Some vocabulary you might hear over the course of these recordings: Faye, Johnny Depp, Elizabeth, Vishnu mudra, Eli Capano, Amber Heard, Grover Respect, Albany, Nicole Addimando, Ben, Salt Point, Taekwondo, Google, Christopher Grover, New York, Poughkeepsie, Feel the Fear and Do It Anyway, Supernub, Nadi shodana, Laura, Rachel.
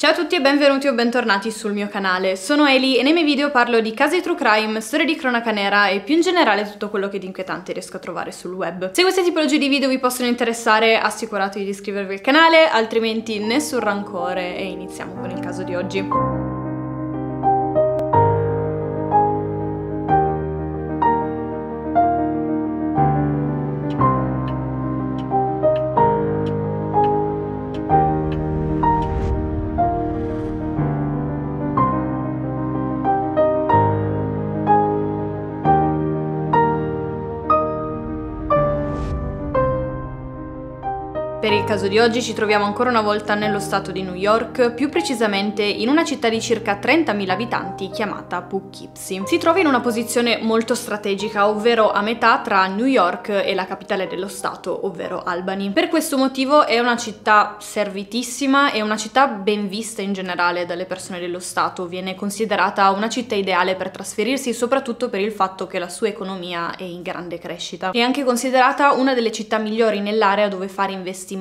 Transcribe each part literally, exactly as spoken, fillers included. Ciao a tutti e benvenuti o bentornati sul mio canale, sono Eli e nei miei video parlo di casi true crime, storie di cronaca nera e più in generale tutto quello che di inquietante riesco a trovare sul web. Se queste tipologie di video vi possono interessare assicuratevi di iscrivervi al canale, altrimenti nessun rancore e iniziamo con il caso di oggi. Per il caso di oggi ci troviamo ancora una volta nello stato di New York, più precisamente in una città di circa trentamila abitanti chiamata Poughkeepsie. Si trova in una posizione molto strategica, ovvero a metà tra New York e la capitale dello stato, ovvero Albany. Per questo motivo è una città servitissima e una città ben vista in generale dalle persone dello stato, viene considerata una città ideale per trasferirsi, soprattutto per il fatto che la sua economia è in grande crescita. È anche considerata una delle città migliori nell'area dove fare investimenti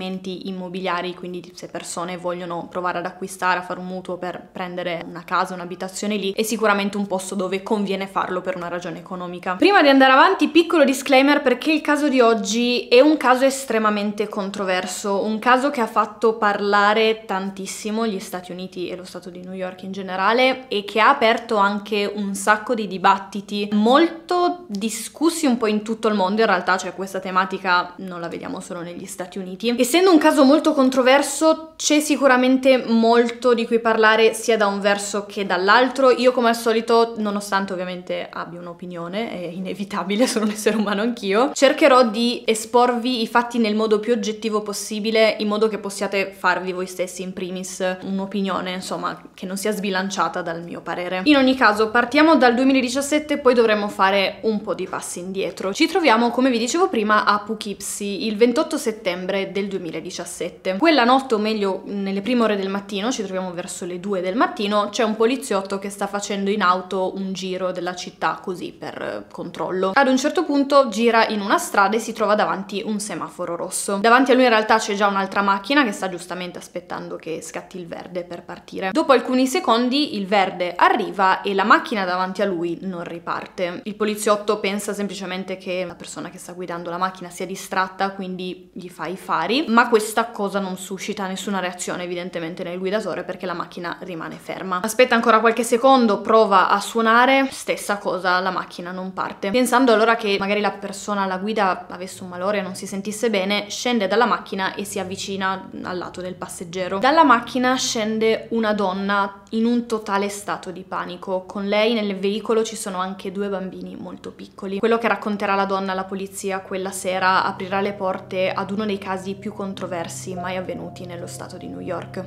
immobiliari, quindi se persone vogliono provare ad acquistare, a fare un mutuo per prendere una casa, un'abitazione lì, è sicuramente un posto dove conviene farlo per una ragione economica. Prima di andare avanti, piccolo disclaimer perché il caso di oggi è un caso estremamente controverso, un caso che ha fatto parlare tantissimo gli Stati Uniti e lo stato di New York in generale e che ha aperto anche un sacco di dibattiti molto discussi un po' in tutto il mondo in realtà, cioè questa tematica non la vediamo solo negli Stati Uniti. Essendo un caso molto controverso c'è sicuramente molto di cui parlare sia da un verso che dall'altro. Io come al solito, nonostante ovviamente abbia un'opinione, è inevitabile, sono un essere umano anch'io, cercherò di esporvi i fatti nel modo più oggettivo possibile in modo che possiate farvi voi stessi in primis un'opinione, insomma, che non sia sbilanciata dal mio parere. In ogni caso partiamo dal duemiladiciassette, poi dovremo fare un po' di passi indietro. Ci troviamo, come vi dicevo prima, a Poughkeepsie il ventotto settembre del duemiladiciassette. Quella notte, o meglio nelle prime ore del mattino, ci troviamo verso le due del mattino, c'è un poliziotto che sta facendo in auto un giro della città così per controllo. Ad un certo punto gira in una strada e si trova davanti un semaforo rosso. Davanti a lui in realtà c'è già un'altra macchina che sta giustamente aspettando che scatti il verde per partire. Dopo alcuni secondi il verde arriva e la macchina davanti a lui non riparte. Il poliziotto pensa semplicemente che la persona che sta guidando la macchina sia distratta, quindi gli fa i fari, ma questa cosa non suscita nessuna reazione evidentemente nel guidatore perché la macchina rimane ferma. Aspetta ancora qualche secondo, prova a suonare, stessa cosa, la macchina non parte. Pensando allora che magari la persona alla guida avesse un malore e non si sentisse bene, scende dalla macchina e si avvicina al lato del passeggero. Dalla macchina scende una donna in un totale stato di panico. Con lei nel veicolo ci sono anche due bambini molto piccoli. Quello che racconterà la donna alla polizia quella sera aprirà le porte ad uno dei casi più controversi mai avvenuti nello stato di New York.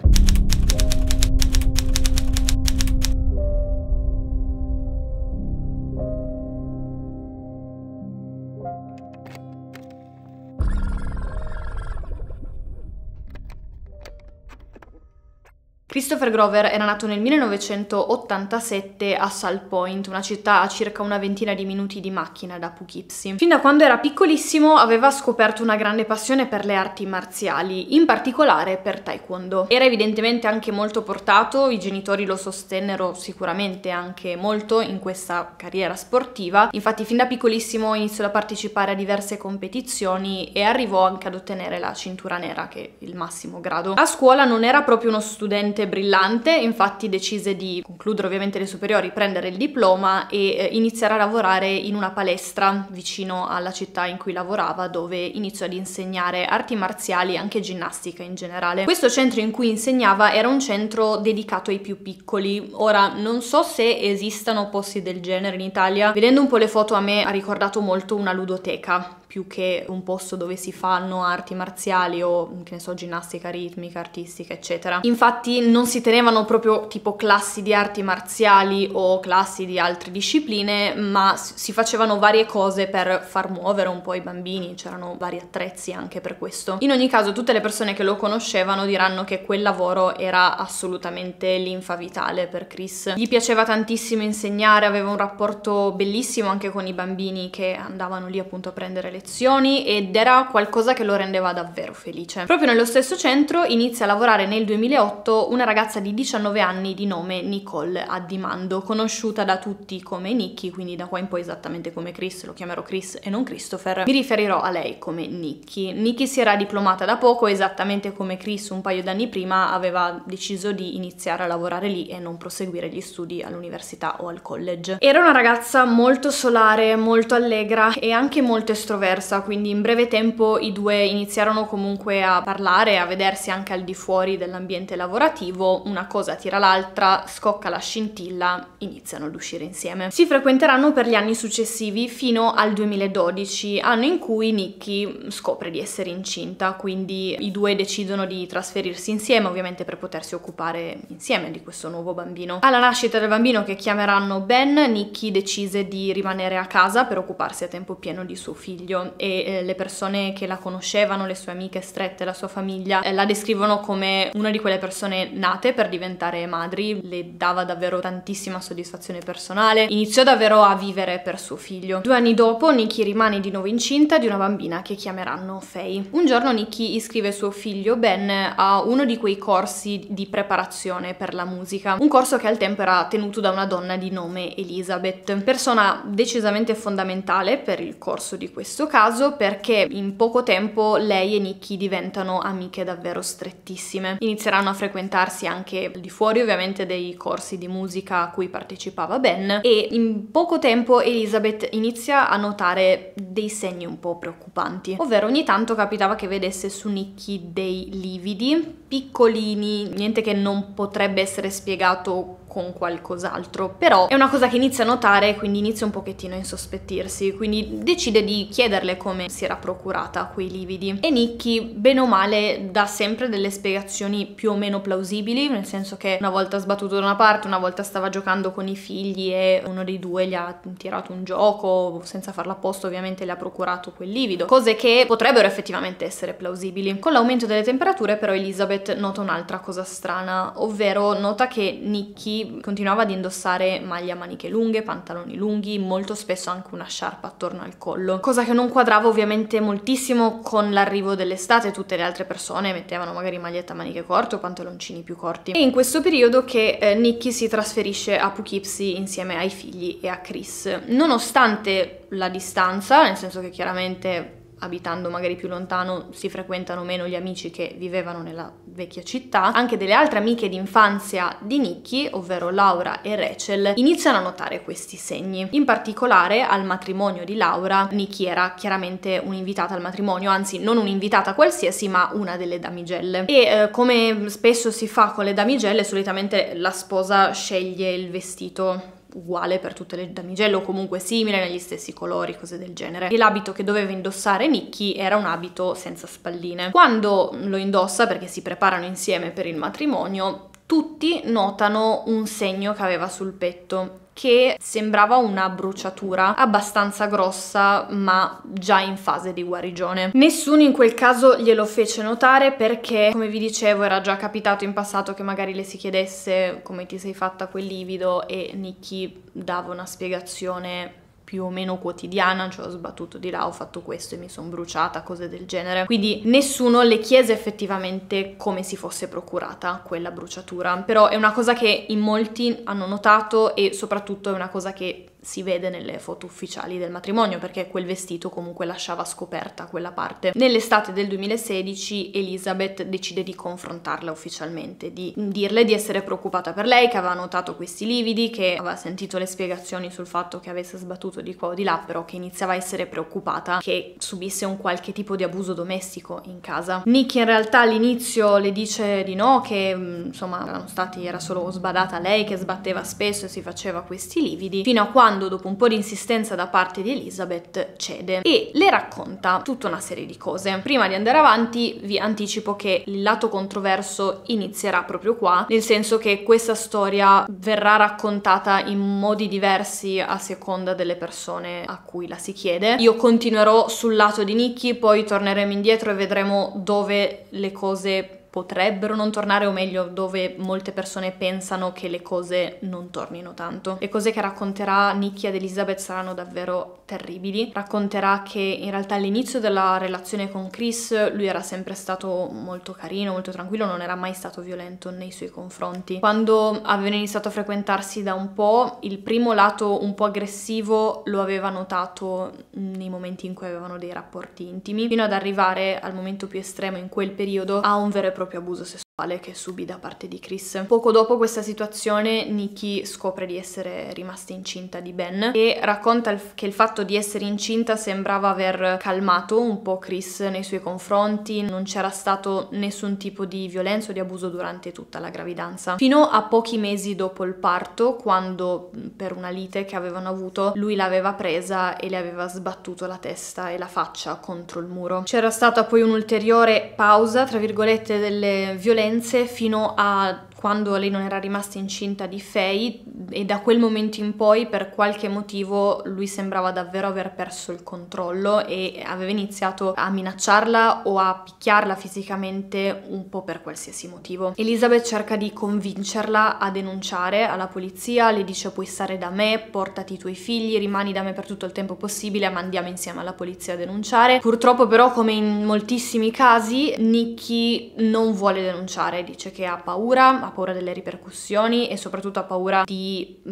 Christopher Grover era nato nel millenovecentottantasette a Salt Point, una città a circa una ventina di minuti di macchina da Poughkeepsie. Fin da quando era piccolissimo aveva scoperto una grande passione per le arti marziali, in particolare per Taekwondo. Era evidentemente anche molto portato, i genitori lo sostennero sicuramente anche molto in questa carriera sportiva, infatti fin da piccolissimo iniziò a partecipare a diverse competizioni e arrivò anche ad ottenere la cintura nera, che è il massimo grado. A scuola non era proprio uno studente brillante, infatti decise di concludere ovviamente le superiori, prendere il diploma e iniziare a lavorare in una palestra vicino alla città in cui lavorava, dove iniziò ad insegnare arti marziali e anche ginnastica in generale. Questo centro in cui insegnava era un centro dedicato ai più piccoli. Ora non so se esistano posti del genere in Italia, vedendo un po' le foto a me ha ricordato molto una ludoteca più che un posto dove si fanno arti marziali o che ne so ginnastica ritmica, artistica eccetera. Infatti non si tenevano proprio tipo classi di arti marziali o classi di altre discipline, ma si facevano varie cose per far muovere un po' i bambini, c'erano vari attrezzi anche per questo. In ogni caso tutte le persone che lo conoscevano diranno che quel lavoro era assolutamente linfa vitale per Chris. Gli piaceva tantissimo insegnare, aveva un rapporto bellissimo anche con i bambini che andavano lì appunto a prendere le lezioni ed era qualcosa che lo rendeva davvero felice. Proprio nello stesso centro inizia a lavorare nel duemilaotto una ragazza di diciannove anni di nome Nicole Addimando, conosciuta da tutti come Nikki, quindi da qua in poi esattamente come Chris, lo chiamerò Chris e non Christopher, mi riferirò a lei come Nikki. Nikki si era diplomata da poco, esattamente come Chris un paio d'anni prima aveva deciso di iniziare a lavorare lì e non proseguire gli studi all'università o al college. Era una ragazza molto solare, molto allegra e anche molto estroversa, quindi in breve tempo i due iniziarono comunque a parlare e a vedersi anche al di fuori dell'ambiente lavorativo, una cosa tira l'altra, scocca la scintilla, iniziano ad uscire insieme. Si frequenteranno per gli anni successivi fino al duemiladodici, anno in cui Nikki scopre di essere incinta, quindi i due decidono di trasferirsi insieme, ovviamente per potersi occupare insieme di questo nuovo bambino. Alla nascita del bambino, che chiameranno Ben, Nikki decise di rimanere a casa per occuparsi a tempo pieno di suo figlio e eh, le persone che la conoscevano, le sue amiche strette, la sua famiglia, eh, la descrivono come una di quelle persone nate per diventare madri, le dava davvero tantissima soddisfazione personale, iniziò davvero a vivere per suo figlio. Due anni dopo Nikki rimane di nuovo incinta di una bambina che chiameranno Faye. Un giorno Nikki iscrive suo figlio Ben a uno di quei corsi di preparazione per la musica, un corso che al tempo era tenuto da una donna di nome Elizabeth, persona decisamente fondamentale per il corso di questo caso, perché in poco tempo lei e Nikki diventano amiche davvero strettissime. Inizieranno a frequentarsi anche al di fuori ovviamente dei corsi di musica a cui partecipava Ben e in poco tempo Elizabeth inizia a notare dei segni un po' preoccupanti, ovvero ogni tanto capitava che vedesse su Nikki dei lividi piccolini, niente che non potrebbe essere spiegato con qualcos'altro, però è una cosa che inizia a notare, quindi inizia un pochettino a insospettirsi, quindi decide di chiederle come si era procurata quei lividi. E Nikki, bene o male, dà sempre delle spiegazioni più o meno plausibili, nel senso che una volta sbattuto da una parte, una volta stava giocando con i figli e uno dei due gli ha tirato un gioco, senza farlo apposta ovviamente le ha procurato quel livido, cose che potrebbero effettivamente essere plausibili. Con l'aumento delle temperature però Elizabeth nota un'altra cosa strana, ovvero nota che Nikki continuava ad indossare maglie a maniche lunghe, pantaloni lunghi, molto spesso anche una sciarpa attorno al collo, cosa che non quadrava ovviamente moltissimo con l'arrivo dell'estate. Tutte le altre persone mettevano magari maglietta a maniche corte o pantaloncini più corti. È in questo periodo che eh, Nikki si trasferisce a Poughkeepsie insieme ai figli e a Chris, nonostante la distanza, nel senso che chiaramente abitando magari più lontano si frequentano meno gli amici che vivevano nella vecchia città. Anche delle altre amiche d'infanzia di Nikki, ovvero Laura e Rachel, iniziano a notare questi segni. In particolare al matrimonio di Laura, Nikki era chiaramente un'invitata al matrimonio, anzi non un'invitata qualsiasi ma una delle damigelle, e eh, come spesso si fa con le damigelle, solitamente la sposa sceglie il vestito uguale per tutte le damigelle o comunque simile, negli stessi colori, cose del genere, e l'abito che doveva indossare Nikki era un abito senza spalline. Quando lo indossa, perché si preparano insieme per il matrimonio, tutti notano un segno che aveva sul petto, che sembrava una bruciatura abbastanza grossa ma già in fase di guarigione. Nessuno in quel caso glielo fece notare perché, come vi dicevo, era già capitato in passato che magari le si chiedesse come ti sei fatta quel livido e Nikki dava una spiegazione più o meno quotidiana, cioè ho sbattuto di là, ho fatto questo e mi sono bruciata, cose del genere. Quindi nessuno le chiese effettivamente come si fosse procurata quella bruciatura, però è una cosa che in molti hanno notato e soprattutto è una cosa che si vede nelle foto ufficiali del matrimonio, perché quel vestito comunque lasciava scoperta quella parte. Nell'estate del duemilasedici Elizabeth decide di confrontarla ufficialmente, di dirle di essere preoccupata per lei, che aveva notato questi lividi, che aveva sentito le spiegazioni sul fatto che avesse sbattuto di qua o di là, però che iniziava a essere preoccupata che subisse un qualche tipo di abuso domestico in casa. Nikki in realtà all'inizio le dice di no, che insomma erano stati, era solo sbadata lei, che sbatteva spesso e si faceva questi lividi, fino a quando Quando, dopo un po' di insistenza da parte di Elizabeth, cede e le racconta tutta una serie di cose. Prima di andare avanti vi anticipo che il lato controverso inizierà proprio qua, nel senso che questa storia verrà raccontata in modi diversi a seconda delle persone a cui la si chiede. Io continuerò sul lato di Nikki, poi torneremo indietro e vedremo dove le cose potrebbero non tornare, o meglio dove molte persone pensano che le cose non tornino tanto. Le cose che racconterà Nikki ad Elizabeth saranno davvero terribili. Racconterà che in realtà all'inizio della relazione con Chris lui era sempre stato molto carino, molto tranquillo, non era mai stato violento nei suoi confronti. Quando avevano iniziato a frequentarsi da un po', il primo lato un po' aggressivo lo aveva notato nei momenti in cui avevano dei rapporti intimi, fino ad arrivare al momento più estremo in quel periodo a un vero e proprio abuso sessuale che subì da parte di Chris. Poco dopo questa situazione Nikki scopre di essere rimasta incinta di Ben e racconta che il fatto di essere incinta sembrava aver calmato un po' Chris nei suoi confronti, non c'era stato nessun tipo di violenza o di abuso durante tutta la gravidanza. Fino a pochi mesi dopo il parto, quando per una lite che avevano avuto lui l'aveva presa e le aveva sbattuto la testa e la faccia contro il muro. C'era stata poi un'ulteriore pausa, tra virgolette, delle violenze fino a quando lei non era rimasta incinta di Faye, e da quel momento in poi per qualche motivo lui sembrava davvero aver perso il controllo e aveva iniziato a minacciarla o a picchiarla fisicamente un po' per qualsiasi motivo. Elizabeth cerca di convincerla a denunciare alla polizia, le dice: puoi stare da me, portati i tuoi figli, rimani da me per tutto il tempo possibile, ma andiamo insieme alla polizia a denunciare. Purtroppo però, come in moltissimi casi, Nikki non vuole denunciare, dice che ha paura, ha paura delle ripercussioni e soprattutto ha paura di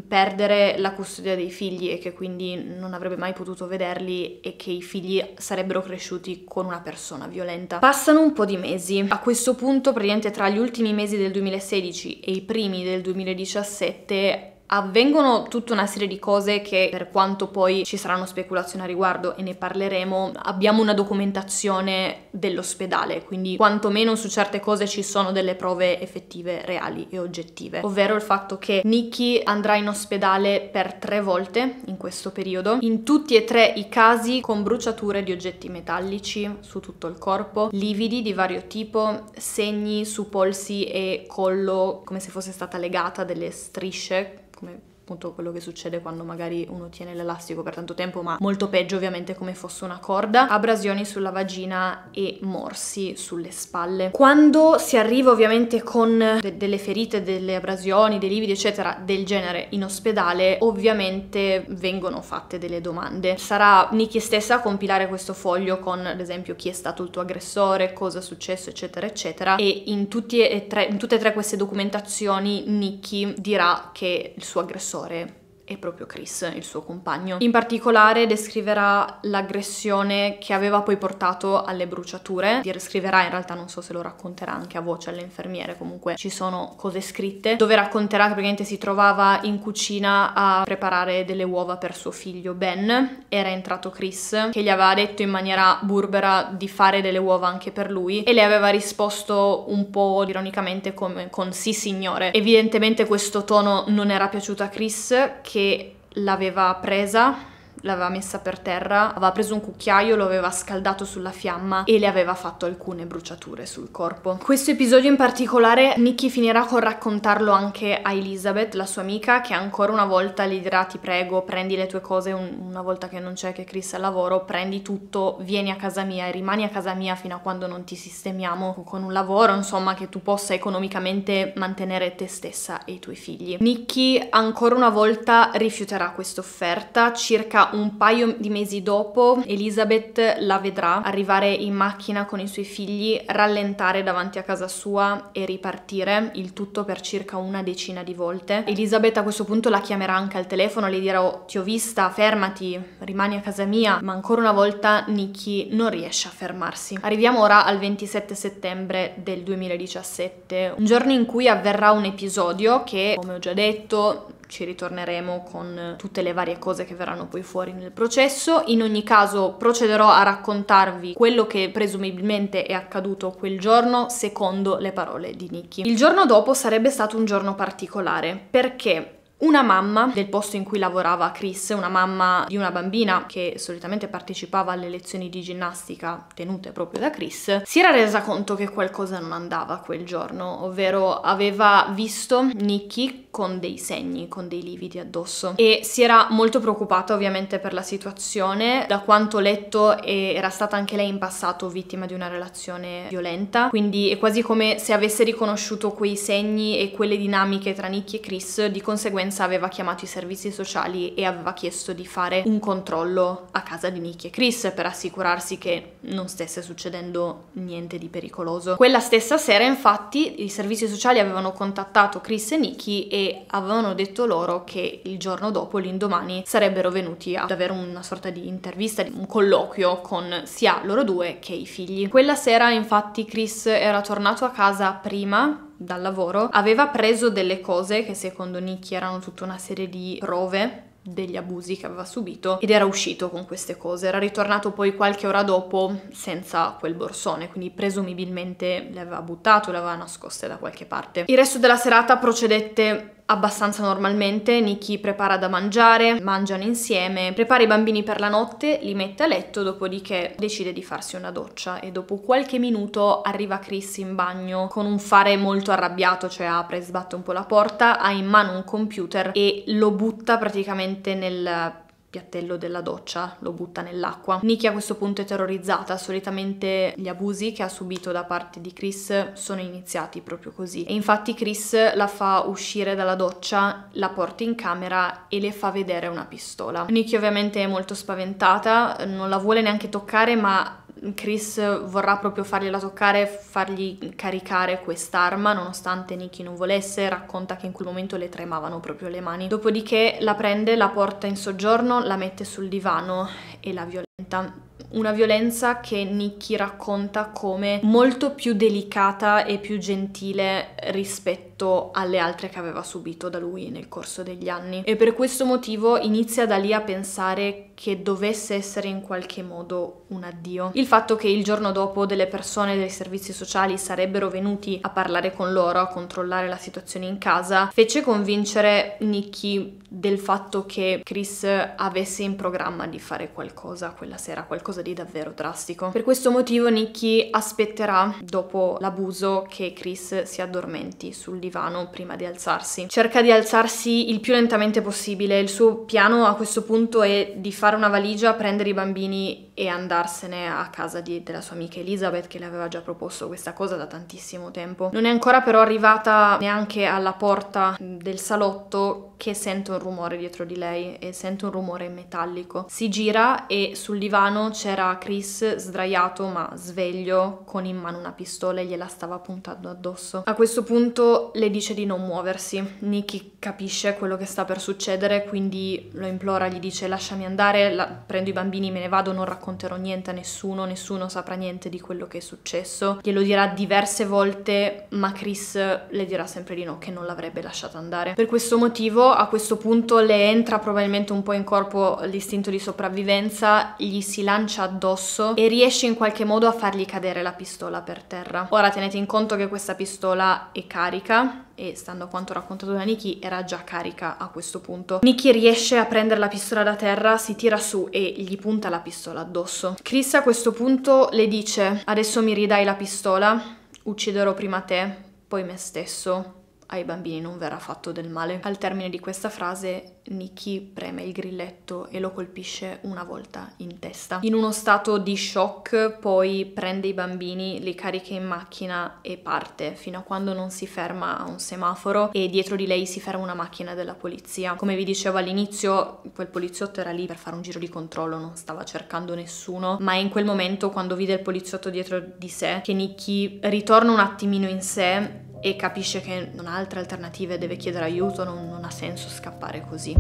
perdere la custodia dei figli e che quindi non avrebbe mai potuto vederli e che i figli sarebbero cresciuti con una persona violenta. Passano un po' di mesi. A questo punto, praticamente tra gli ultimi mesi del duemilasedici e i primi del duemiladiciassette, avvengono tutta una serie di cose che, per quanto poi ci saranno speculazioni a riguardo e ne parleremo, abbiamo una documentazione dell'ospedale, quindi quantomeno su certe cose ci sono delle prove effettive, reali e oggettive, ovvero il fatto che Nikki andrà in ospedale per tre volte in questo periodo, in tutti e tre i casi con bruciature di oggetti metallici su tutto il corpo, lividi di vario tipo, segni su polsi e collo come se fosse stata legata, delle strisce, come appunto quello che succede quando magari uno tiene l'elastico per tanto tempo, ma molto peggio ovviamente, come fosse una corda, abrasioni sulla vagina e morsi sulle spalle. Quando si arriva ovviamente con de- delle ferite, delle abrasioni, dei lividi eccetera del genere in ospedale, ovviamente vengono fatte delle domande. Sarà Nikki stessa a compilare questo foglio con, ad esempio, chi è stato il tuo aggressore, cosa è successo eccetera eccetera, e in, tutti e tre, in tutte e tre queste documentazioni Nikki dirà che il suo aggressore è proprio Chris, il suo compagno. In particolare descriverà l'aggressione che aveva poi portato alle bruciature, descriverà, in realtà non so se lo racconterà anche a voce alle infermiere, comunque ci sono cose scritte dove racconterà che praticamente si trovava in cucina a preparare delle uova per suo figlio Ben, era entrato Chris che gli aveva detto in maniera burbera di fare delle uova anche per lui e le aveva risposto un po' ironicamente come con sì signore. Evidentemente questo tono non era piaciuto a Chris, che che l'aveva presa, l'aveva messa per terra, aveva preso un cucchiaio, lo aveva scaldato sulla fiamma e le aveva fatto alcune bruciature sul corpo. Questo episodio in particolare Nikki finirà con raccontarlo anche a Elizabeth, la sua amica, che ancora una volta le dirà: ti prego, prendi le tue cose, una volta che non c'è, che Chris è al lavoro, prendi tutto, vieni a casa mia e rimani a casa mia fino a quando non ti sistemiamo con un lavoro, insomma, che tu possa economicamente mantenere te stessa e i tuoi figli. Nikki ancora una volta rifiuterà questa offerta. Circa un paio di mesi dopo Elizabeth la vedrà arrivare in macchina con i suoi figli, rallentare davanti a casa sua e ripartire, il tutto per circa una decina di volte. Elizabeth a questo punto la chiamerà anche al telefono, le dirà: oh, ti ho vista, fermati, rimani a casa mia, ma ancora una volta Nikki non riesce a fermarsi. Arriviamo ora al ventisette settembre del duemiladiciassette, un giorno in cui avverrà un episodio che, come ho già detto, ci ritorneremo con tutte le varie cose che verranno poi fuori nel processo. In ogni caso procederò a raccontarvi quello che presumibilmente è accaduto quel giorno secondo le parole di Nikki. Il giorno dopo sarebbe stato un giorno particolare perché una mamma del posto in cui lavorava Chris, una mamma di una bambina che solitamente partecipava alle lezioni di ginnastica tenute proprio da Chris, si era resa conto che qualcosa non andava quel giorno, ovvero aveva visto Nikki con dei segni, con dei lividi addosso, e si era molto preoccupata ovviamente per la situazione. Da quanto ho letto era stata anche lei in passato vittima di una relazione violenta, quindi è quasi come se avesse riconosciuto quei segni e quelle dinamiche tra Nikki e Chris, di conseguenza Florence aveva chiamato i servizi sociali e aveva chiesto di fare un controllo a casa di Nick e Chris per assicurarsi che non stesse succedendo niente di pericoloso. Quella stessa sera, infatti, i servizi sociali avevano contattato Chris e Nicky e avevano detto loro che il giorno dopo, l'indomani, sarebbero venuti ad avere una sorta di intervista, un colloquio con sia loro due che i figli. Quella sera, infatti, Chris era tornato a casa prima dal lavoro, aveva preso delle cose che secondo Nicky erano tutta una serie di prove degli abusi che aveva subito ed era uscito con queste cose. Era ritornato poi qualche ora dopo senza quel borsone, quindi presumibilmente le aveva buttate, le aveva nascoste da qualche parte. Il resto della serata procedette abbastanza normalmente. Nicky prepara da mangiare, mangiano insieme, prepara i bambini per la notte, li mette a letto, dopodiché decide di farsi una doccia e dopo qualche minuto arriva Chris in bagno con un fare molto arrabbiato, cioè apre e sbatte un po' la porta, ha in mano un computer e lo butta praticamente nel piattello della doccia, lo butta nell'acqua. Nicky a questo punto è terrorizzata. Solitamente gli abusi che ha subito da parte di Chris sono iniziati proprio così e infatti Chris la fa uscire dalla doccia, la porta in camera e le fa vedere una pistola. Nicky ovviamente è molto spaventata, non la vuole neanche toccare, ma Chris vorrà proprio fargliela toccare, fargli caricare quest'arma, nonostante Nicky non volesse. Racconta che in quel momento le tremavano proprio le mani. Dopodiché la prende, la porta in soggiorno, la mette sul divano e la violenta. Una violenza che Nicky racconta come molto più delicata e più gentile rispetto alle altre che aveva subito da lui nel corso degli anni. E per questo motivo inizia da lì a pensare che dovesse essere in qualche modo un addio. Il fatto che il giorno dopo delle persone dei servizi sociali sarebbero venuti a parlare con loro, a controllare la situazione in casa, fece convincere Nicky del fatto che Chris avesse in programma di fare qualcosa quella sera, qualcosa di davvero drastico. Per questo motivo Nicky aspetterà, dopo l'abuso, che Chris si addormenti sul divano prima di alzarsi. Cerca di alzarsi il più lentamente possibile. Il suo piano a questo punto è di fare una valigia, prendere i bambini e andarsene a casa di, della sua amica Elizabeth, che le aveva già proposto questa cosa da tantissimo tempo. Non è ancora però arrivata neanche alla porta del salotto che sente un rumore dietro di lei e sente un rumore metallico. Si gira e sul divano c'era Chris sdraiato ma sveglio, con in mano una pistola e gliela stava puntando addosso. A questo punto le dice di non muoversi. Nicky capisce quello che sta per succedere, quindi lo implora, gli dice: lasciami andare, la... prendo i bambini, me ne vado, non racconterò niente a nessuno, nessuno saprà niente di quello che è successo. Glielo dirà diverse volte, ma Chris le dirà sempre di no, che non l'avrebbe lasciata andare. Per questo motivo a questo punto le entra probabilmente un po' in corpo l'istinto di sopravvivenza, gli si lancia addosso e riesce in qualche modo a fargli cadere la pistola per terra. Ora tenete in conto che questa pistola è carica e, stando a quanto raccontato da Nicky, era già carica a questo punto. Nicky riesce a prendere la pistola da terra, si tira su e gli punta la pistola addosso. Chris a questo punto le dice: adesso mi ridai la pistola, ucciderò prima te, poi me stesso, ai bambini non verrà fatto del male. Al termine di questa frase Nicky preme il grilletto e lo colpisce una volta in testa. In uno stato di shock poi prende i bambini, li carica in macchina e parte, fino a quando non si ferma a un semaforo e dietro di lei si ferma una macchina della polizia. Come vi dicevo all'inizio, quel poliziotto era lì per fare un giro di controllo, non stava cercando nessuno, ma in quel momento, quando vide il poliziotto dietro di sé, che Nicky ritorna un attimino in sé e capisce che non ha altre alternative, deve chiedere aiuto, non, non ha senso scappare così.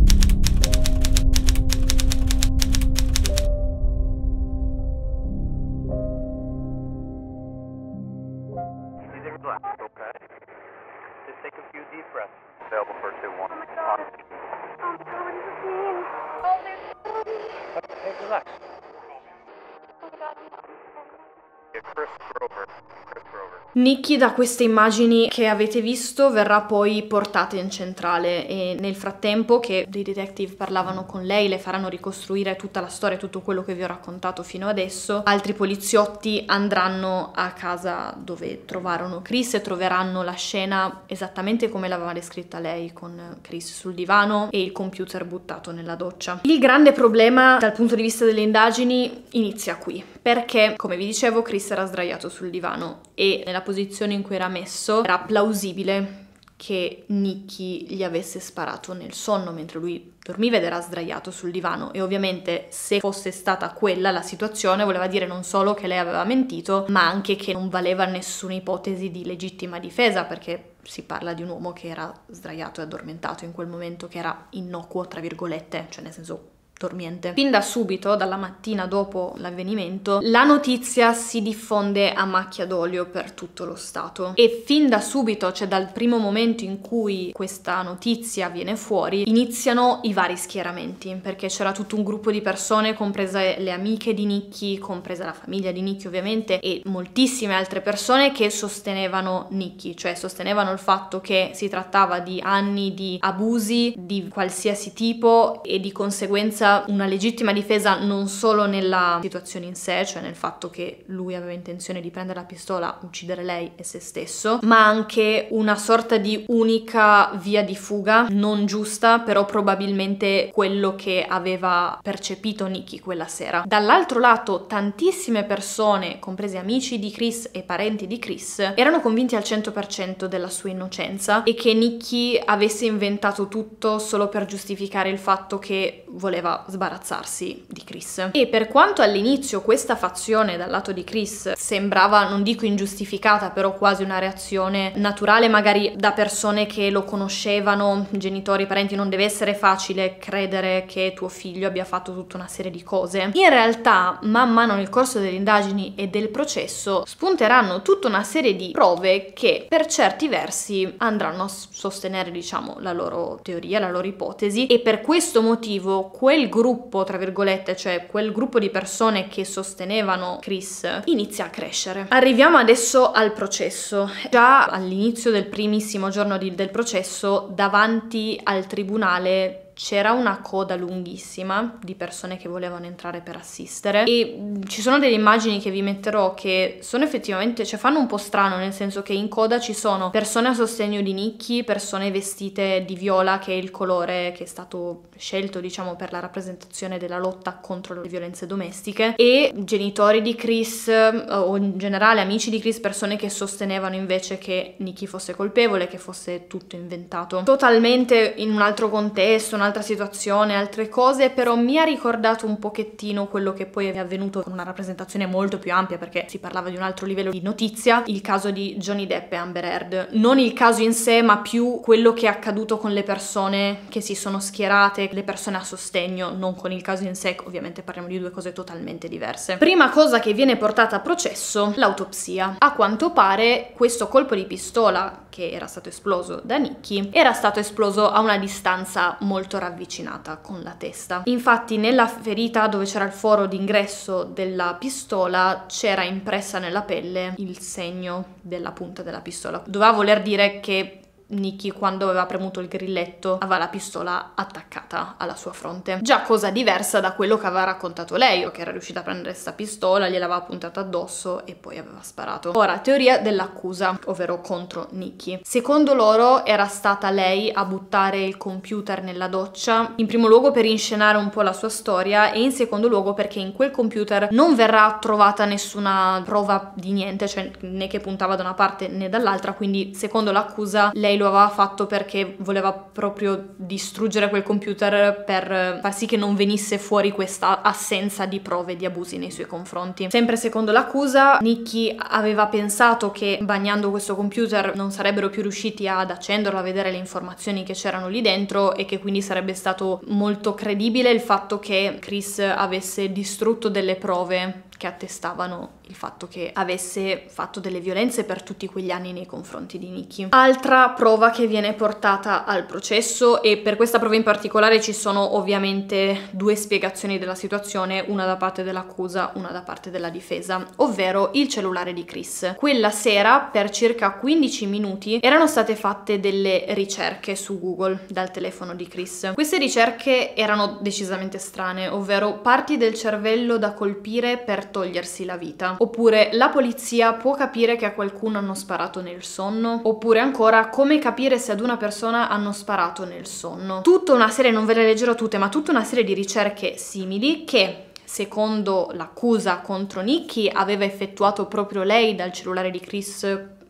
Nicky, da queste immagini che avete visto, verrà poi portata in centrale e nel frattempo che dei detective parlavano con lei, le faranno ricostruire tutta la storia, tutto quello che vi ho raccontato fino adesso, altri poliziotti andranno a casa dove trovarono Chris e troveranno la scena esattamente come l'aveva descritta lei, con Chris sul divano e il computer buttato nella doccia. Il grande problema dal punto di vista delle indagini inizia qui, perché, come vi dicevo, Chris era sdraiato sul divano e nella posizione in cui era messo era plausibile che Nicky gli avesse sparato nel sonno mentre lui dormiva ed era sdraiato sul divano, e ovviamente se fosse stata quella la situazione voleva dire non solo che lei aveva mentito, ma anche che non valeva nessuna ipotesi di legittima difesa, perché si parla di un uomo che era sdraiato e addormentato in quel momento, che era innocuo tra virgolette, cioè nel senso dormiente. Fin da subito, dalla mattina dopo l'avvenimento, la notizia si diffonde a macchia d'olio per tutto lo stato, e fin da subito, cioè dal primo momento in cui questa notizia viene fuori, iniziano i vari schieramenti, perché c'era tutto un gruppo di persone, comprese le amiche di Nicky, compresa la famiglia di Nicky ovviamente, e moltissime altre persone che sostenevano Nicky, cioè sostenevano il fatto che si trattava di anni di abusi di qualsiasi tipo e di conseguenza una legittima difesa non solo nella situazione in sé, cioè nel fatto che lui aveva intenzione di prendere la pistola, uccidere lei e se stesso, ma anche una sorta di unica via di fuga, non giusta, però probabilmente quello che aveva percepito Nicky quella sera. Dall'altro lato, tantissime persone, compresi amici di Chris e parenti di Chris, erano convinti al cento per cento della sua innocenza e che Nicky avesse inventato tutto solo per giustificare il fatto che voleva sbarazzarsi di Chris. E per quanto all'inizio questa fazione dal lato di Chris sembrava, non dico ingiustificata, però quasi una reazione naturale magari da persone che lo conoscevano, genitori, parenti, non deve essere facile credere che tuo figlio abbia fatto tutta una serie di cose, in realtà man mano nel corso delle indagini e del processo spunteranno tutta una serie di prove che per certi versi andranno a sostenere, diciamo, la loro teoria, la loro ipotesi, e per questo motivo quel Quel gruppo, tra virgolette, cioè quel gruppo di persone che sostenevano Chris, inizia a crescere. Arriviamo adesso al processo. Già all'inizio del primissimo giorno di, del processo, davanti al tribunale c'era una coda lunghissima di persone che volevano entrare per assistere, e ci sono delle immagini che vi metterò che sono effettivamente, cioè fanno un po' strano, nel senso che in coda ci sono persone a sostegno di Nicky, persone vestite di viola, che è il colore che è stato scelto, diciamo, per la rappresentazione della lotta contro le violenze domestiche, e genitori di Chris o in generale amici di Chris, persone che sostenevano invece che Nicky fosse colpevole, che fosse tutto inventato. Totalmente in un altro contesto, un altra situazione, altre cose, però mi ha ricordato un pochettino quello che poi è avvenuto con una rappresentazione molto più ampia, perché si parlava di un altro livello di notizia, il caso di Johnny Depp e Amber Heard. Non il caso in sé, ma più quello che è accaduto con le persone che si sono schierate, le persone a sostegno, non con il caso in sé, ovviamente parliamo di due cose totalmente diverse. Prima cosa che viene portata a processo, l'autopsia. A quanto pare questo colpo di pistola che era stato esploso da Nicky era stato esploso a una distanza molto ravvicinata con la testa. Infatti nella ferita dove c'era il foro d'ingresso della pistola c'era impressa nella pelle il segno della punta della pistola. Doveva voler dire che Nicky, quando aveva premuto il grilletto, aveva la pistola attaccata alla sua fronte. Già cosa diversa da quello che aveva raccontato lei, o che era riuscita a prendere questa pistola, gliel'aveva puntata addosso e poi aveva sparato. Ora, teoria dell'accusa, ovvero contro Nicky. Secondo loro era stata lei a buttare il computer nella doccia, in primo luogo per inscenare un po' la sua storia, e in secondo luogo perché in quel computer non verrà trovata nessuna prova di niente, cioè né che puntava da una parte né dall'altra, quindi secondo l'accusa lei lo aveva fatto perché voleva proprio distruggere quel computer per far sì che non venisse fuori questa assenza di prove di abusi nei suoi confronti. Sempre secondo l'accusa, Nicky aveva pensato che bagnando questo computer non sarebbero più riusciti ad accenderlo, a vedere le informazioni che c'erano lì dentro, e che quindi sarebbe stato molto credibile il fatto che Chris avesse distrutto delle prove che attestavano il fatto che avesse fatto delle violenze per tutti quegli anni nei confronti di Nicky. Altra prova che viene portata al processo, e per questa prova in particolare ci sono ovviamente due spiegazioni della situazione, una da parte dell'accusa, una da parte della difesa, ovvero il cellulare di Chris. Quella sera per circa quindici minuti erano state fatte delle ricerche su Google dal telefono di Chris. Queste ricerche erano decisamente strane, ovvero parti del cervello da colpire per togliersi la vita, oppure la polizia può capire che a qualcuno hanno sparato nel sonno, oppure ancora come capire se ad una persona hanno sparato nel sonno. Tutta una serie, non ve le leggerò tutte, ma tutta una serie di ricerche simili che secondo l'accusa contro Nicky aveva effettuato proprio lei dal cellulare di Chris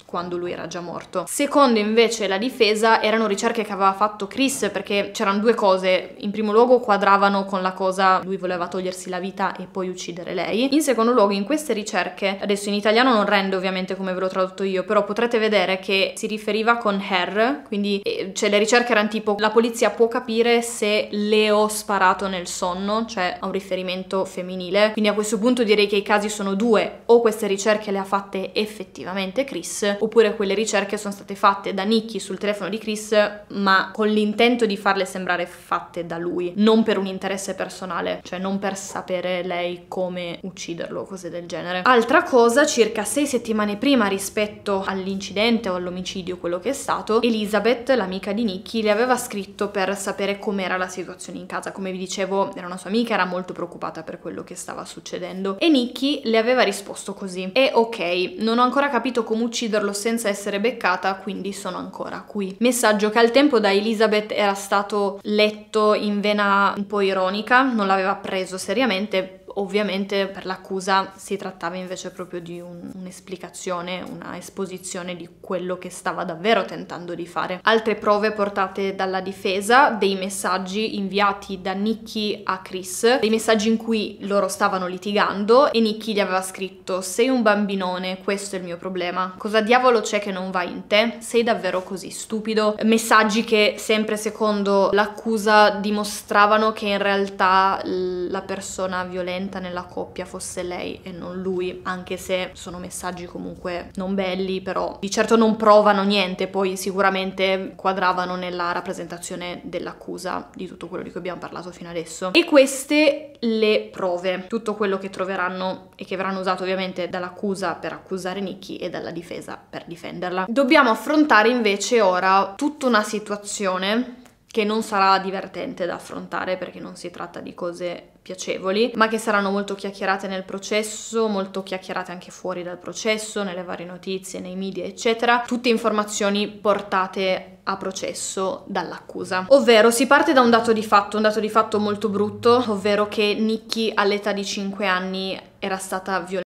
quando lui era già morto. Secondo invece la difesa erano ricerche che aveva fatto Chris, perché c'erano due cose: in primo luogo quadravano con la cosa lui voleva togliersi la vita e poi uccidere lei, in secondo luogo in queste ricerche, adesso in italiano non rende ovviamente come ve l'ho tradotto io, però potrete vedere che si riferiva con her, quindi cioè le ricerche erano tipo la polizia può capire se le ho sparato nel sonno, cioè a un riferimento femminile, quindi a questo punto direi che i casi sono due: o queste ricerche le ha fatte effettivamente Chris, oppure quelle ricerche sono state fatte da Nicky sul telefono di Chris ma con l'intento di farle sembrare fatte da lui, non per un interesse personale, cioè non per sapere lei come ucciderlo, cose del genere. Altra cosa, circa sei settimane prima rispetto all'incidente o all'omicidio, quello che è stato, Elizabeth, l'amica di Nicky, le aveva scritto per sapere com'era la situazione in casa. Come vi dicevo, era una sua amica, era molto preoccupata per quello che stava succedendo, e Nicky le aveva risposto così: e ok, non ho ancora capito come ucciderlo senza essere beccata, quindi sono ancora qui. Messaggio che al tempo da Elizabeth era stato letto in vena un po' ironica, non l'aveva preso seriamente. Ovviamente per l'accusa si trattava invece proprio di un'esplicazione, un una esposizione di quello che stava davvero tentando di fare. Altre prove portate dalla difesa: dei messaggi inviati da Nicky a Chris, dei messaggi in cui loro stavano litigando e Nicky gli aveva scritto: sei un bambinone, questo è il mio problema, cosa diavolo c'è che non va in te, sei davvero così stupido. Messaggi che sempre secondo l'accusa dimostravano che in realtà la persona violenta nella coppia fosse lei e non lui, anche se sono messaggi comunque non belli, però di certo non provano niente. Poi sicuramente quadravano nella rappresentazione dell'accusa di tutto quello di cui abbiamo parlato fino adesso. E queste le prove, tutto quello che troveranno e che verranno usato ovviamente dall'accusa per accusare Nicky e dalla difesa per difenderla. Dobbiamo affrontare invece ora tutta una situazione che non sarà divertente da affrontare, perché non si tratta di cose piacevoli, ma che saranno molto chiacchierate nel processo, molto chiacchierate anche fuori dal processo, nelle varie notizie, nei media, eccetera. Tutte informazioni portate a processo dall'accusa. Ovvero si parte da un dato di fatto, un dato di fatto molto brutto, ovvero che Nicky all'età di cinque anni era stata violentata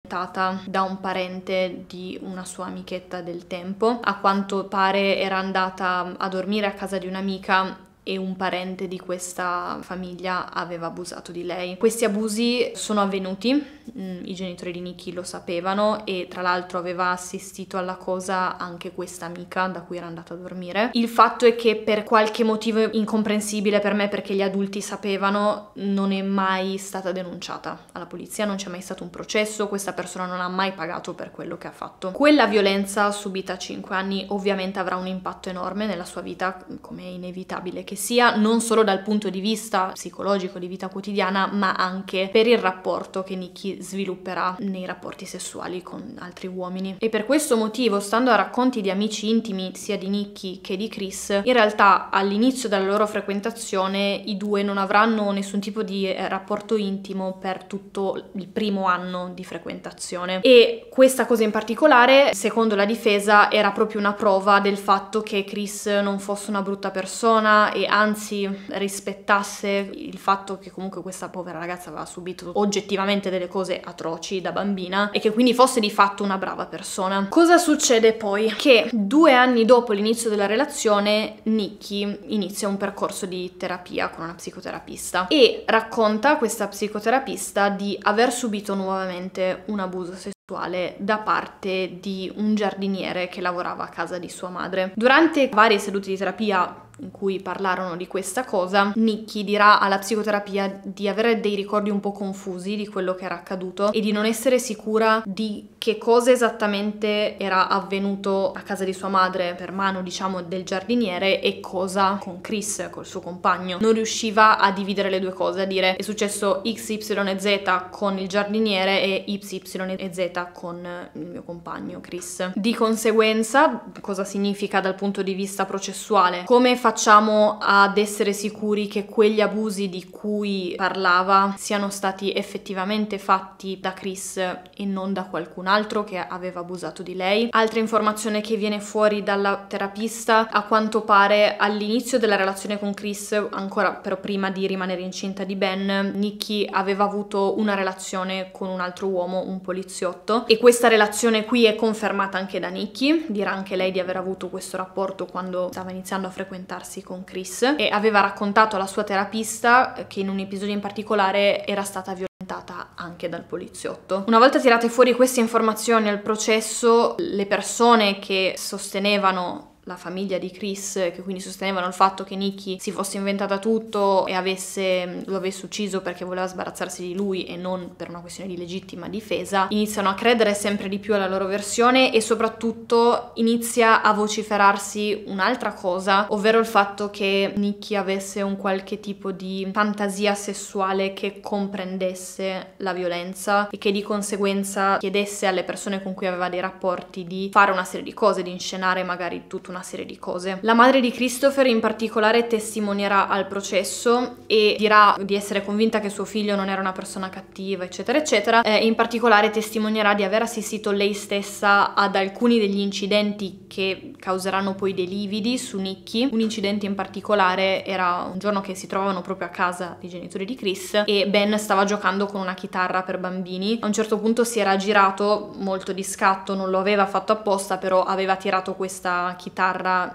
da un parente di una sua amichetta del tempo. A quanto pare era andata a dormire a casa di un'amica e un parente di questa famiglia aveva abusato di lei. Questi abusi sono avvenuti, i genitori di Nicky lo sapevano e tra l'altro aveva assistito alla cosa anche questa amica da cui era andata a dormire. Il fatto è che per qualche motivo incomprensibile per me, perché gli adulti sapevano, non è mai stata denunciata alla polizia, non c'è mai stato un processo, questa persona non ha mai pagato per quello che ha fatto. Quella violenza subita a cinque anni ovviamente avrà un impatto enorme nella sua vita, come è inevitabile che sia, non solo dal punto di vista psicologico di vita quotidiana, ma anche per il rapporto che Nicky svilupperà nei rapporti sessuali con altri uomini. E per questo motivo, stando a racconti di amici intimi sia di Nicky che di Chris, in realtà all'inizio della loro frequentazione i due non avranno nessun tipo di rapporto intimo per tutto il primo anno di frequentazione, e questa cosa in particolare, secondo la difesa, era proprio una prova del fatto che Chris non fosse una brutta persona e anzi rispettasse il fatto che comunque questa povera ragazza aveva subito oggettivamente delle cose atroci da bambina e che quindi fosse di fatto una brava persona. Cosa succede poi? Che due anni dopo l'inizio della relazione Nicky inizia un percorso di terapia con una psicoterapista e racconta a questa psicoterapista di aver subito nuovamente un abuso sessuale da parte di un giardiniere che lavorava a casa di sua madre. Durante varie sedute di terapia in cui parlarono di questa cosa, Nicky dirà alla psicoterapia di avere dei ricordi un po' confusi di quello che era accaduto e di non essere sicura di che cosa esattamente era avvenuto a casa di sua madre per mano, diciamo, del giardiniere e cosa con Chris, col suo compagno. Non riusciva a dividere le due cose, a dire è successo X Y Z con il giardiniere e Y Z con il mio compagno Chris. Di conseguenza, cosa significa dal punto di vista processuale? Come fa facciamo ad essere sicuri che quegli abusi di cui parlava siano stati effettivamente fatti da Chris e non da qualcun altro che aveva abusato di lei? Altra informazione che viene fuori dalla terapista: a quanto pare all'inizio della relazione con Chris, ancora però prima di rimanere incinta di Ben, Nikki aveva avuto una relazione con un altro uomo, un poliziotto, e questa relazione qui è confermata anche da Nikki. Dirà anche lei di aver avuto questo rapporto quando stava iniziando a frequentarsi con Chris, e aveva raccontato alla sua terapista che in un episodio in particolare era stata violentata anche dal poliziotto. Una volta tirate fuori queste informazioni al processo, le persone che sostenevano la famiglia di Chris, che quindi sostenevano il fatto che Nikki si fosse inventata tutto e avesse, lo avesse ucciso perché voleva sbarazzarsi di lui e non per una questione di legittima difesa, iniziano a credere sempre di più alla loro versione, e soprattutto inizia a vociferarsi un'altra cosa, ovvero il fatto che Nikki avesse un qualche tipo di fantasia sessuale che comprendesse la violenza e che di conseguenza chiedesse alle persone con cui aveva dei rapporti di fare una serie di cose, di inscenare magari tutto una serie di cose. La madre di Christopher in particolare testimonierà al processo e dirà di essere convinta che suo figlio non era una persona cattiva, eccetera eccetera, e in particolare testimonierà di aver assistito lei stessa ad alcuni degli incidenti che causeranno poi dei lividi su Nikki. Un incidente in particolare era un giorno che si trovavano proprio a casa dei genitori di Chris e Ben stava giocando con una chitarra per bambini. A un certo punto si era girato molto di scatto, non lo aveva fatto apposta, però aveva tirato questa chitarra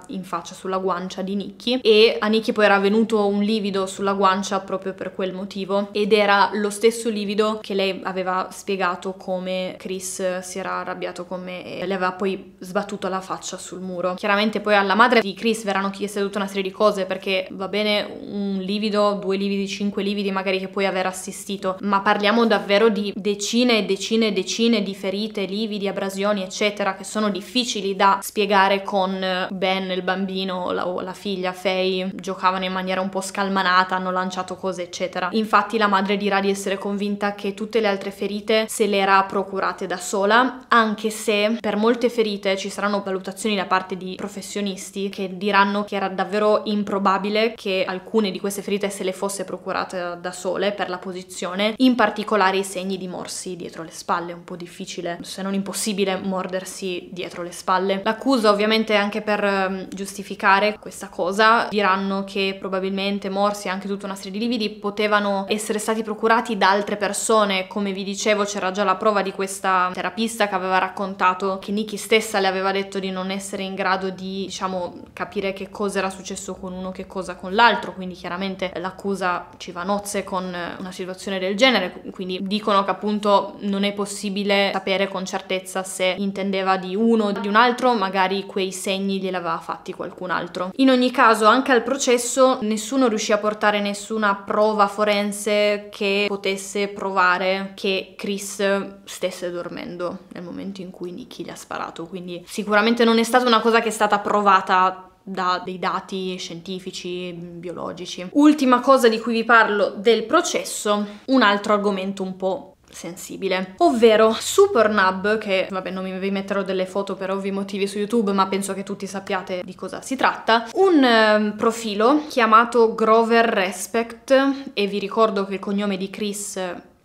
in faccia, sulla guancia di Nikki, e a Nikki poi era venuto un livido sulla guancia proprio per quel motivo, ed era lo stesso livido che lei aveva spiegato come Chris si era arrabbiato con me e le aveva poi sbattuto la faccia sul muro. Chiaramente poi alla madre di Chris verranno chieste tutta una serie di cose, perché va bene un livido, due lividi, cinque lividi magari che puoi aver assistito, ma parliamo davvero di decine e decine e decine di ferite, lividi, abrasioni eccetera, che sono difficili da spiegare con Ben, il bambino, la, la figlia, Faye, giocavano in maniera un po' scalmanata, hanno lanciato cose eccetera. Infatti la madre dirà di essere convinta che tutte le altre ferite se le era procurate da sola, anche se per molte ferite ci saranno valutazioni da parte di professionisti che diranno che era davvero improbabile che alcune di queste ferite se le fosse procurate da sole per la posizione, in particolare i segni di morsi dietro le spalle. Un po' difficile, se non impossibile, mordersi dietro le spalle. L'accusa ovviamente anche per giustificare questa cosa diranno che probabilmente morsi e anche tutta una serie di lividi potevano essere stati procurati da altre persone. Come vi dicevo, c'era già la prova di questa terapista che aveva raccontato che Nikki stessa le aveva detto di non essere in grado di, diciamo, capire che cosa era successo con uno, che cosa con l'altro, quindi chiaramente l'accusa ci va nozze con una situazione del genere. Quindi dicono che appunto non è possibile sapere con certezza se intendeva di uno o di un altro, magari quei segni gliel'aveva fatti qualcun altro. In ogni caso, anche al processo nessuno riuscì a portare nessuna prova forense che potesse provare che Chris stesse dormendo nel momento in cui Nikki gli ha sparato, quindi sicuramente non è stata una cosa che è stata provata da dei dati scientifici, biologici. Ultima cosa di cui vi parlo del processo, un altro argomento un po' sensibile, ovvero Supernub, che vabbè non vi metterò delle foto per ovvi motivi su YouTube, ma penso che tutti sappiate di cosa si tratta. Un eh, profilo chiamato Grover Respect, e vi ricordo che il cognome di Chris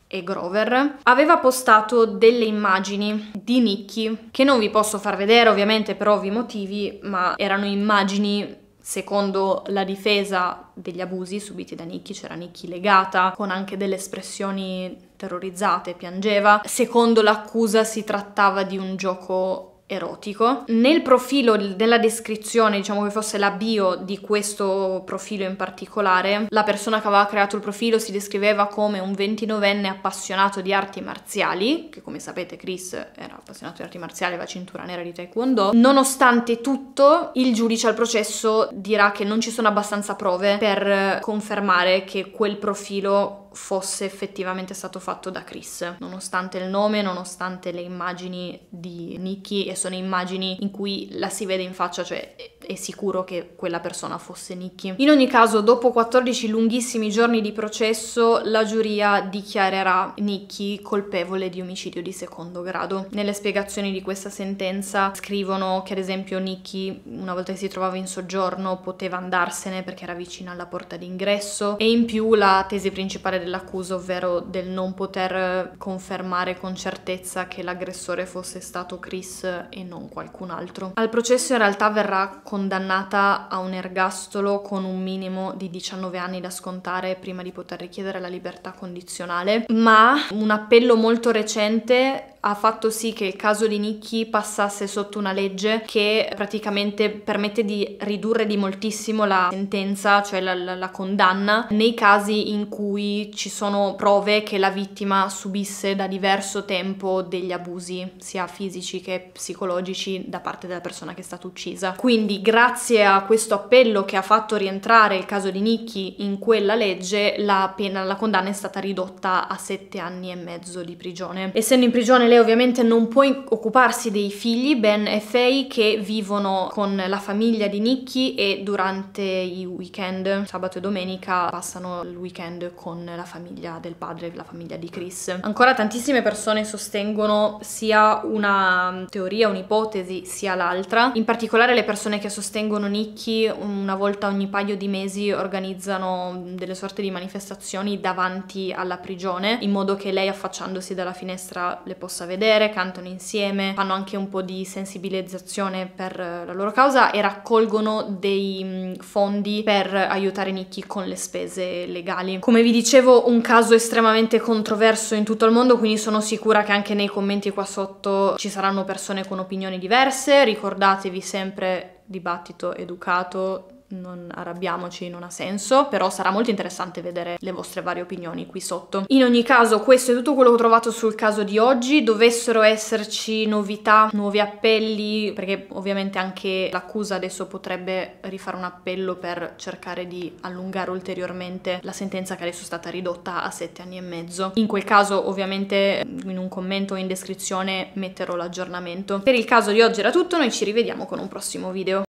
e Grover, aveva postato delle immagini di Nikki che non vi posso far vedere ovviamente per ovvi motivi, ma erano immagini, secondo la difesa, degli abusi subiti da Nikki. C'era Nikki legata, con anche delle espressioni terrorizzate, piangeva. Secondo l'accusa si trattava di un gioco erotico. Nel profilo, della descrizione, diciamo che fosse la bio di questo profilo in particolare, la persona che aveva creato il profilo si descriveva come un ventinovenne appassionato di arti marziali, che come sapete Chris era appassionato di arti marziali, aveva cintura nera di Taekwondo. Nonostante tutto, il giudice al processo dirà che non ci sono abbastanza prove per confermare che quel profilo fosse effettivamente stato fatto da Chris, nonostante il nome, nonostante le immagini di Nikki, e sono immagini in cui la si vede in faccia, cioè è sicuro che quella persona fosse Nikki. In ogni caso, dopo quattordici lunghissimi giorni di processo, la giuria dichiarerà Nikki colpevole di omicidio di secondo grado. Nelle spiegazioni di questa sentenza scrivono che ad esempio Nikki, una volta che si trovava in soggiorno, poteva andarsene perché era vicina alla porta d'ingresso, e in più la tesi principale dell'accusa, ovvero del non poter confermare con certezza che l'aggressore fosse stato Chris e non qualcun altro. Al processo in realtà verrà condannata a un ergastolo con un minimo di diciannove anni da scontare prima di poter richiedere la libertà condizionale, ma un appello molto recente ha fatto sì che il caso di Nikki passasse sotto una legge che praticamente permette di ridurre di moltissimo la sentenza, cioè la, la, la condanna, nei casi in cui ci sono prove che la vittima subisse da diverso tempo degli abusi, sia fisici che psicologici, da parte della persona che è stata uccisa. Quindi grazie a questo appello che ha fatto rientrare il caso di Nikki in quella legge, la pena, la condanna è stata ridotta a sette anni e mezzo di prigione. Essendo in prigione lei ovviamente non può occuparsi dei figli, Ben e Faye, che vivono con la famiglia di Nikki, e durante i weekend, sabato e domenica, passano il weekend con la famiglia del padre, la famiglia di Chris. Ancora tantissime persone sostengono sia una teoria, un'ipotesi, sia l'altra. In particolare le persone che sostengono Nikki una volta ogni paio di mesi organizzano delle sorte di manifestazioni davanti alla prigione, in modo che lei, affacciandosi dalla finestra, le possa vedere, cantano insieme, fanno anche un po' di sensibilizzazione per la loro causa e raccolgono dei fondi per aiutare Nikki con le spese legali. Come vi dicevo, un caso estremamente controverso in tutto il mondo, quindi sono sicura che anche nei commenti qua sotto ci saranno persone con opinioni diverse. Ricordatevi sempre: dibattito educato, non arrabbiamoci, non ha senso, però sarà molto interessante vedere le vostre varie opinioni qui sotto. In ogni caso, questo è tutto quello che ho trovato sul caso di oggi. Dovessero esserci novità, nuovi appelli, perché ovviamente anche l'accusa adesso potrebbe rifare un appello per cercare di allungare ulteriormente la sentenza, che adesso è stata ridotta a sette anni e mezzo. In quel caso ovviamente in un commento o in descrizione metterò l'aggiornamento. Per il caso di oggi era tutto, noi ci rivediamo con un prossimo video.